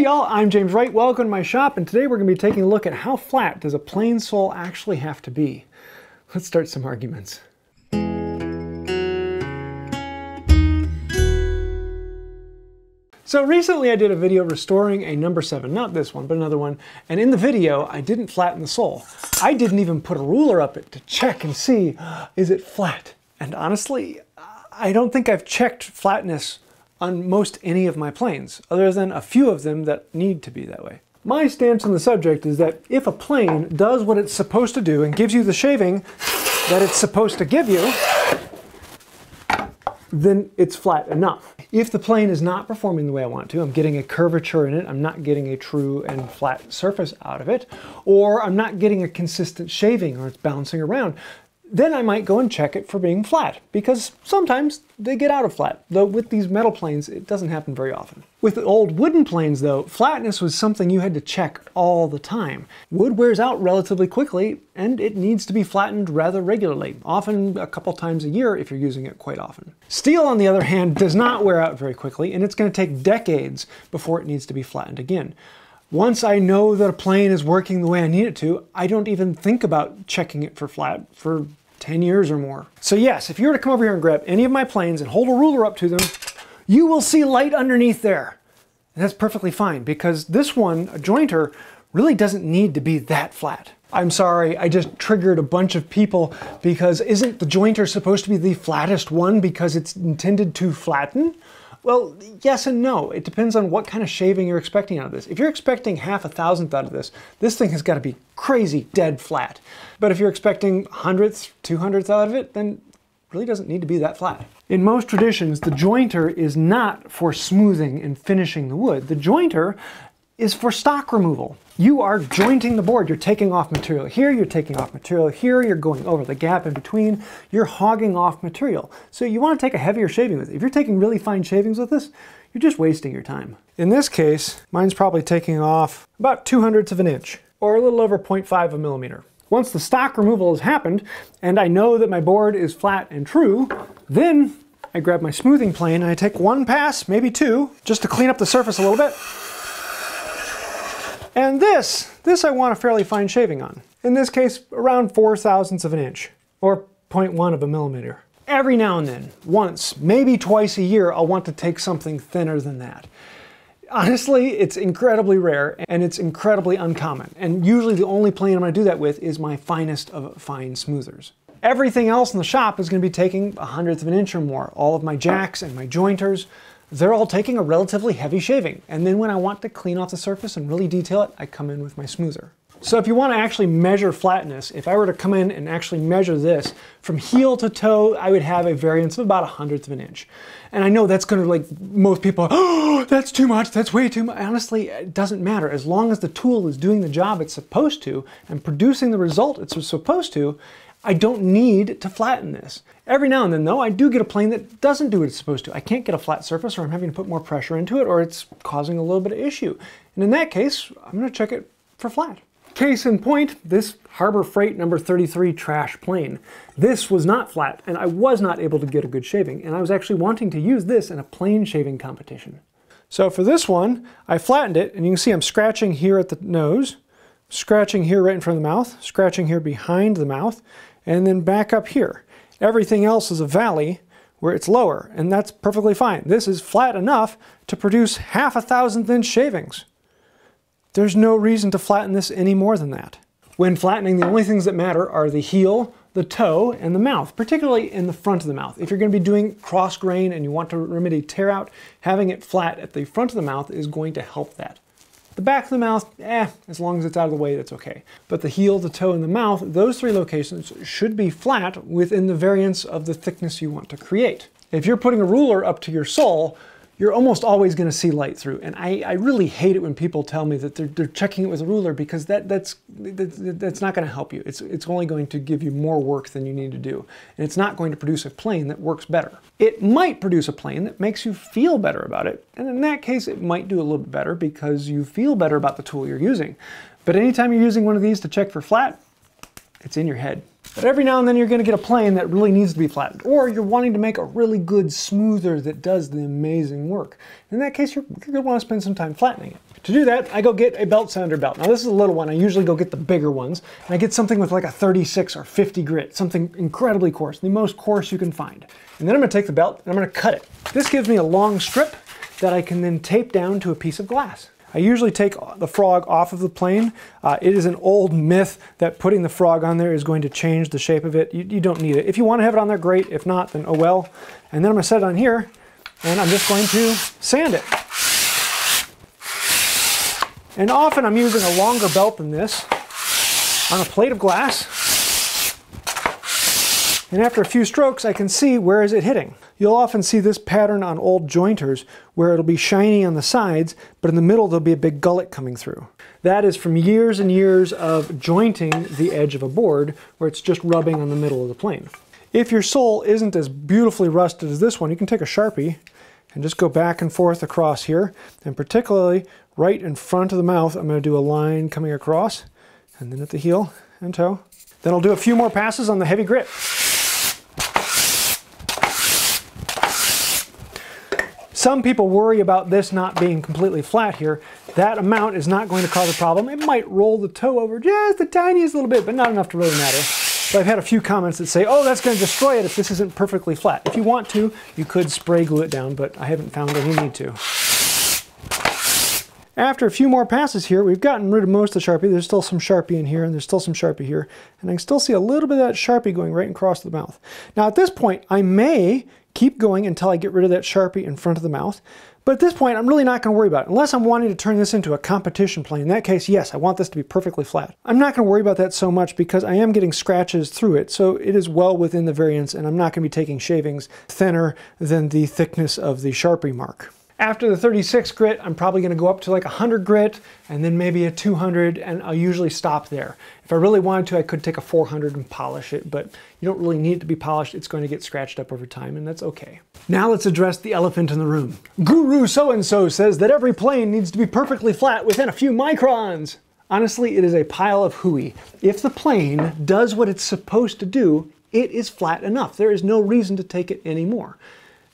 Hey y'all, I'm James Wright, welcome to my shop, and today we're going to be taking a look at how flat does a plane sole actually have to be. Let's start some arguments. So recently I did a video restoring a number 7, not this one, but another one, and in the video I didn't flatten the sole. I didn't even put a ruler up it to check and see, is it flat? And honestly, I don't think I've checked flatness on most any of my planes, other than a few of them that need to be that way. My stance on the subject is that if a plane does what it's supposed to do and gives you the shaving that it's supposed to give you, then it's flat enough. If the plane is not performing the way I want to, I'm getting a curvature in it, I'm not getting a true and flat surface out of it, or I'm not getting a consistent shaving or it's bouncing around, then I might go and check it for being flat, because sometimes they get out of flat, though with these metal planes, it doesn't happen very often. With the old wooden planes though, flatness was something you had to check all the time. Wood wears out relatively quickly, and it needs to be flattened rather regularly, often a couple times a year if you're using it quite often. Steel, on the other hand, does not wear out very quickly, and it's going to take decades before it needs to be flattened again. Once I know that a plane is working the way I need it to, I don't even think about checking it for flat for 10 years or more. So yes, if you were to come over here and grab any of my planes and hold a ruler up to them, you will see light underneath there. And that's perfectly fine, because this one, a jointer, really doesn't need to be that flat. I'm sorry, I just triggered a bunch of people, because isn't the jointer supposed to be the flattest one because it's intended to flatten? Well, yes and no. It depends on what kind of shaving you're expecting out of this. If you're expecting 1/2000th out of this, this thing has got to be crazy dead flat. But if you're expecting 100ths, 200ths out of it, then it really doesn't need to be that flat. In most traditions, the jointer is not for smoothing and finishing the wood. The jointer is for stock removal. You are jointing the board. You're taking off material here, you're taking off material here, you're going over the gap in between, you're hogging off material. So you want to take a heavier shaving with it. If you're taking really fine shavings with this, you're just wasting your time. In this case, mine's probably taking off about 0.2 of an inch, or a little over 0.5 of a millimeter. Once the stock removal has happened, and I know that my board is flat and true, then I grab my smoothing plane and I take one pass, maybe two, just to clean up the surface a little bit. And this I want a fairly fine shaving on. In this case, around 0.4 of an inch, or 0.1 of a millimeter. Every now and then, once, maybe twice a year, I'll want to take something thinner than that. Honestly, it's incredibly rare, and it's incredibly uncommon. And usually the only plane I'm going to do that with is my finest of fine smoothers. Everything else in the shop is going to be taking 1/100th of an inch or more. All of my jacks and my jointers, they're all taking a relatively heavy shaving. And then when I want to clean off the surface and really detail it, I come in with my smoother. So if you want to actually measure flatness, if I were to come in and actually measure this from heel to toe, I would have a variance of about 1/100th of an inch. And I know that's going to, like, most people, oh, that's too much, that's way too much. Honestly, it doesn't matter. As long as the tool is doing the job it's supposed to and producing the result it's supposed to, I don't need to flatten this. Every now and then though, I do get a plane that doesn't do what it's supposed to. I can't get a flat surface, or I'm having to put more pressure into it, or it's causing a little bit of issue. And in that case, I'm gonna check it for flat. Case in point, this Harbor Freight number 33 trash plane. This was not flat, and I was not able to get a good shaving, and I was actually wanting to use this in a plane shaving competition. So for this one, I flattened it, and you can see I'm scratching here at the nose, scratching here right in front of the mouth, scratching here behind the mouth, and then back up here. Everything else is a valley where it's lower, and that's perfectly fine. This is flat enough to produce 0.5 thousandth inch shavings. There's no reason to flatten this any more than that. When flattening, the only things that matter are the heel, the toe, and the mouth, particularly in the front of the mouth. If you're going to be doing cross grain and you want to remedy tear out, having it flat at the front of the mouth is going to help that. The back of the mouth, as long as it's out of the way, that's okay. But the heel, the toe, and the mouth, those three locations should be flat within the variance of the thickness you want to create. If you're putting a ruler up to your sole, you're almost always going to see light through. And I really hate it when people tell me that they're checking it with a ruler, because that's not going to help you. It's only going to give you more work than you need to do. And it's not going to produce a plane that works better. It might produce a plane that makes you feel better about it. And in that case, it might do a little bit better because you feel better about the tool you're using. But anytime you're using one of these to check for flat, it's in your head. But every now and then you're going to get a plane that really needs to be flattened, or you're wanting to make a really good smoother that does the amazing work. In that case, you're going to want to spend some time flattening it. To do that, I go get a belt sounder belt. Now this is a little one. I usually go get the bigger ones, and I get something with like a 36 or 50 grit, something incredibly coarse, the most coarse you can find. And then I'm gonna take the belt and I'm gonna cut it. This gives me a long strip that I can then tape down to a piece of glass. I usually take the frog off of the plane. It is an old myth that putting the frog on there is going to change the shape of it. You don't need it. If you want to have it on there, great. If not, then oh well. And then I'm going to set it on here, and I'm just going to sand it. And often I'm using a longer belt than this on a plate of glass. And after a few strokes, I can see where is it hitting. You'll often see this pattern on old jointers where it'll be shiny on the sides, but in the middle there'll be a big gullet coming through. That is from years and years of jointing the edge of a board where it's just rubbing on the middle of the plane. If your sole isn't as beautifully rusted as this one, you can take a Sharpie and just go back and forth across here. And particularly right in front of the mouth, I'm going to do a line coming across and then at the heel and toe. Then I'll do a few more passes on the heavy grip. Some people worry about this not being completely flat here. That amount is not going to cause a problem. It might roll the toe over just the tiniest little bit, but not enough to really matter. So I've had a few comments that say, oh, that's going to destroy it if this isn't perfectly flat. If you want to, you could spray glue it down, but I haven't found any need to. After a few more passes here, we've gotten rid of most of the Sharpie. There's still some Sharpie in here, and there's still some Sharpie here. And I can still see a little bit of that Sharpie going right across the mouth. Now at this point, I may keep going until I get rid of that Sharpie in front of the mouth. But at this point, I'm really not going to worry about it, unless I'm wanting to turn this into a competition plane. In that case, yes, I want this to be perfectly flat. I'm not going to worry about that so much because I am getting scratches through it, so it is well within the variance, and I'm not going to be taking shavings thinner than the thickness of the Sharpie mark. After the 36 grit, I'm probably going to go up to like 100 grit and then maybe a 200, and I'll usually stop there. If I really wanted to, I could take a 400 and polish it, but you don't really need it to be polished. It's going to get scratched up over time, and that's okay. Now let's address the elephant in the room. Guru so-and-so says that every plane needs to be perfectly flat within a few microns. Honestly, it is a pile of hooey. If the plane does what it's supposed to do, it is flat enough. There is no reason to take it anymore.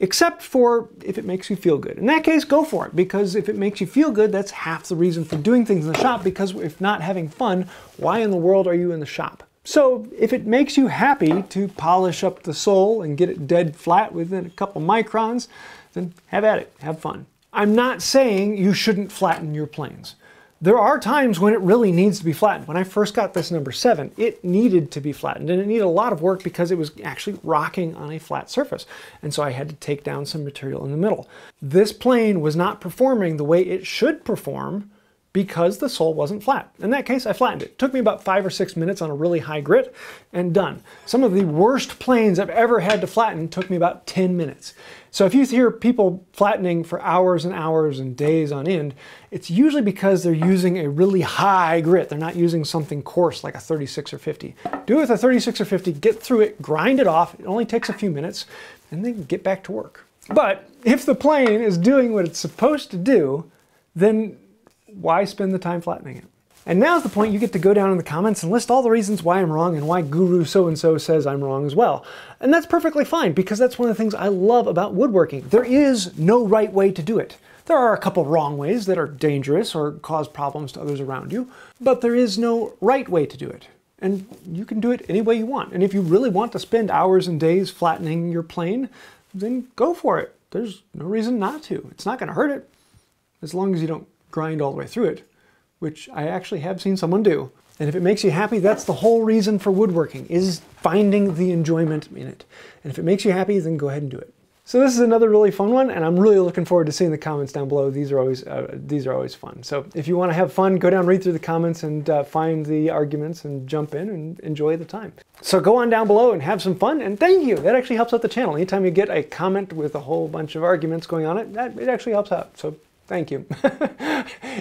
Except for if it makes you feel good. In that case, go for it, because if it makes you feel good, that's half the reason for doing things in the shop, because if not having fun, why in the world are you in the shop? So if it makes you happy to polish up the sole and get it dead flat within a couple microns, then have at it, have fun. I'm not saying you shouldn't flatten your planes. There are times when it really needs to be flattened. When I first got this number 7, it needed to be flattened, and it needed a lot of work because it was actually rocking on a flat surface. And so I had to take down some material in the middle. This plane was not performing the way it should perform because the sole wasn't flat. In that case, I flattened it. It took me about 5 or 6 minutes on a really high grit, and done. Some of the worst planes I've ever had to flatten took me about 10 minutes. So if you hear people flattening for hours and hours and days on end, it's usually because they're using a really high grit. They're not using something coarse like a 36 or 50. Do it with a 36 or 50, get through it, grind it off. It only takes a few minutes, and then get back to work. But if the plane is doing what it's supposed to do, then why spend the time flattening it? And now's the point you get to go down in the comments and list all the reasons why I'm wrong and why Guru so-and-so says I'm wrong as well. And that's perfectly fine, because that's one of the things I love about woodworking. There is no right way to do it. There are a couple wrong ways that are dangerous or cause problems to others around you, but there is no right way to do it. And you can do it any way you want. And if you really want to spend hours and days flattening your plane, then go for it. There's no reason not to. It's not going to hurt it, as long as you don't grind all the way through it, which I actually have seen someone do. And if it makes you happy, that's the whole reason for woodworking, is finding the enjoyment in it. And if it makes you happy, then go ahead and do it. So this is another really fun one, and I'm really looking forward to seeing the comments down below. These are always fun. So if you want to have fun, go down, read through the comments, and find the arguments, and jump in and enjoy the time. So go on down below and have some fun, and thank you. That actually helps out the channel. Anytime you get a comment with a whole bunch of arguments going on it, it actually helps out. So thank you.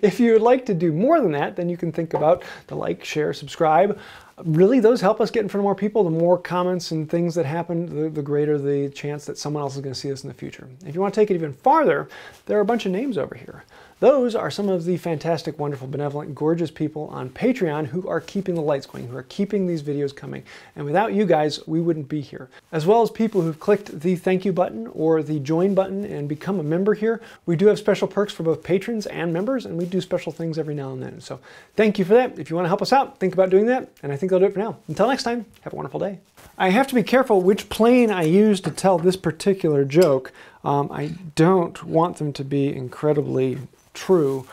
If you would like to do more than that, then you can think about the like, share, subscribe. Really, those help us get in front of more people. The more comments and things that happen, the greater the chance that someone else is going to see this in the future. If you want to take it even farther, there are a bunch of names over here. Those are some of the fantastic, wonderful, benevolent, gorgeous people on Patreon who are keeping the lights going, who are keeping these videos coming. And without you guys, we wouldn't be here. As well as people who've clicked the thank you button or the join button and become a member here. We do have special perks for both patrons and members, and we do special things every now and then. So thank you for that. If you want to help us out, think about doing that. And I think that'll do it for now. Until next time, have a wonderful day. I have to be careful which plane I use to tell this particular joke. I don't want them to be incredibly true,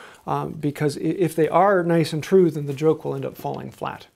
because if they are nice and true, then the joke will end up falling flat.